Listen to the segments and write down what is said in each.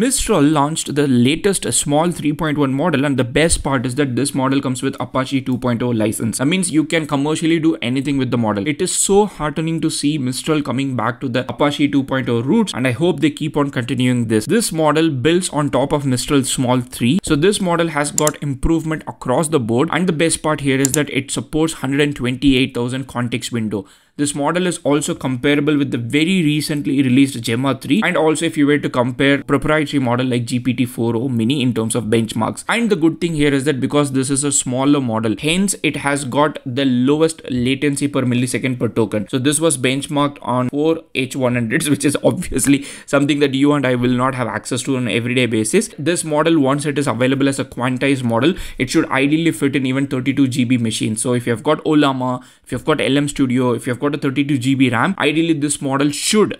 Mistral launched the latest small 3.1 model, and the best part is that this model comes with Apache 2.0 license. That means you can commercially do anything with the model. It is so heartening to see Mistral coming back to the Apache 2.0 roots, and I hope they keep on continuing this. This model builds on top of Mistral Small 3. So this model has got improvement across the board, and the best part here is that it supports 128,000 context window. This model is also comparable with the very recently released Gemma 3, and also if you were to compare proprietary model like GPT-4o Mini in terms of benchmarks. And the good thing here is that because this is a smaller model, hence it has got the lowest latency per millisecond per token. So this was benchmarked on 4 H100s, which is obviously something that you and I will not have access to on an everyday basis. This model, once it is available as a quantized model, it should ideally fit in even 32 GB machines. So if you have got Ollama, if you have got LM Studio, if you have got a 32 GB RAM, ideally this model should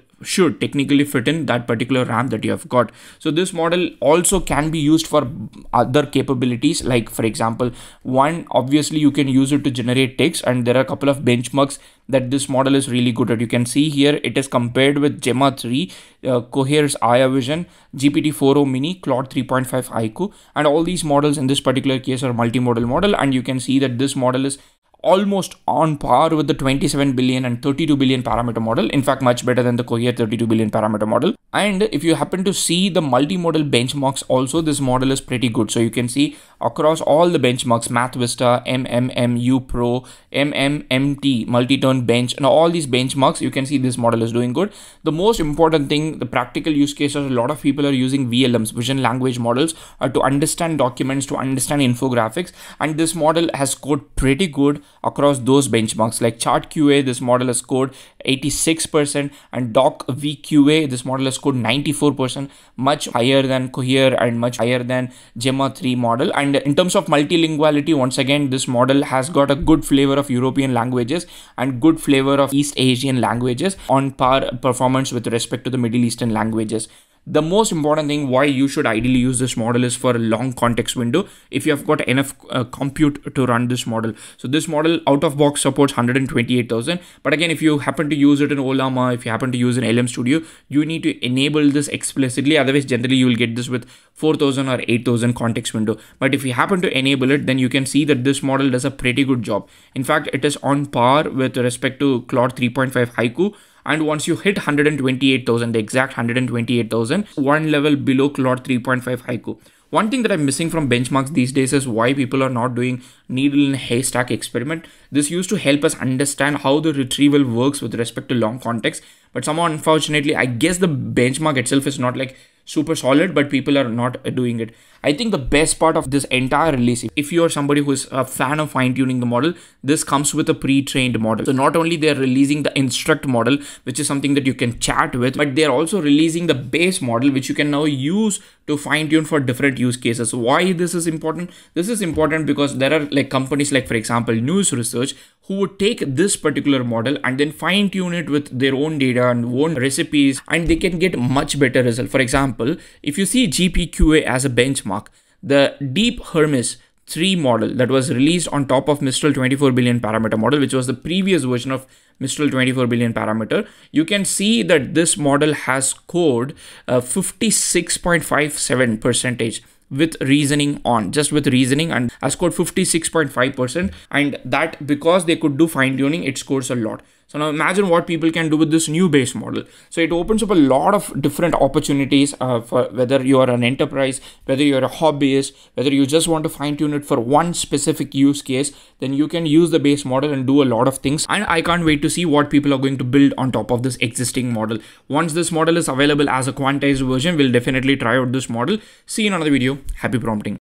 technically fit in that particular RAM that you have got. So this model also can be used for other capabilities, like for example, one, obviously you can use it to generate text, and there are a couple of benchmarks that this model is really good at. You can see here it is compared with Gemma 3, Cohere's AI Vision, GPT-4o Mini, Claude 3.5 Haiku, and all these models in this particular case are multimodal model, and you can see that this model is almost on par with the 27 billion and 32 billion parameter model. In fact, much better than the Cohere 32 billion parameter model. And if you happen to see the multimodal benchmarks also, this model is pretty good. So you can see across all the benchmarks, Math Vista, MMMU Pro, MMMT, Multi-Turn Bench, and all these benchmarks, you can see this model is doing good. The most important thing, the practical use cases, a lot of people are using VLMs, Vision Language models, to understand documents, to understand infographics. And this model has scored pretty good across those benchmarks. Like Chart QA, this model has scored 86%, and DOC VQA, this model has scored 94%, much higher than Cohere and much higher than Gemma 3 model. And in terms of multilinguality, once again, this model has got a good flavor of European languages and good flavor of East Asian languages, on par performance with respect to the Middle Eastern languages. The most important thing why you should ideally use this model is for a long context window, if you have got enough compute to run this model. So this model out of box supports 128,000. But again, if you happen to use it in Ollama, if you happen to use it in LM Studio, you need to enable this explicitly. Otherwise, generally you will get this with 4,000 or 8,000 context window. But if you happen to enable it, then you can see that this model does a pretty good job. In fact, it is on par with respect to Claude 3.5 Haiku. And once you hit 128,000, the exact 128,000, one level below Claude 3.5 Haiku. One thing that I'm missing from benchmarks these days is why people are not doing needle in haystack experiment. This used to help us understand how the retrieval works with respect to long context. But somehow, unfortunately, I guess the benchmark itself is not like super solid, but people are not doing it. I think the best part of this entire release, if you are somebody who is a fan of fine-tuning the model, this comes with a pre-trained model. So not only they're releasing the instruct model, which is something that you can chat with, but they're also releasing the base model, which you can now use to fine-tune for different use cases. Why this is important? This is important because there are like companies like, for example, News Research, who would take this particular model and then fine tune it with their own data and own recipes, and they can get much better result. For example, if you see GPQA as a benchmark, the Deep Hermes 3 model that was released on top of Mistral 24 billion parameter model, which was the previous version of Mistral 24 billion parameter, you can see that this model has scored 56.57% with reasoning on, just with reasoning, and has scored 56.5%, and that because they could do fine tuning, it scores a lot. So now imagine what people can do with this new base model. So it opens up a lot of different opportunities for whether you are an enterprise, whether you're a hobbyist, whether you just want to fine tune it for one specific use case, then you can use the base model and do a lot of things. And I can't wait to see what people are going to build on top of this existing model. Once this model is available as a quantized version, we'll definitely try out this model. See you in another video. Happy prompting.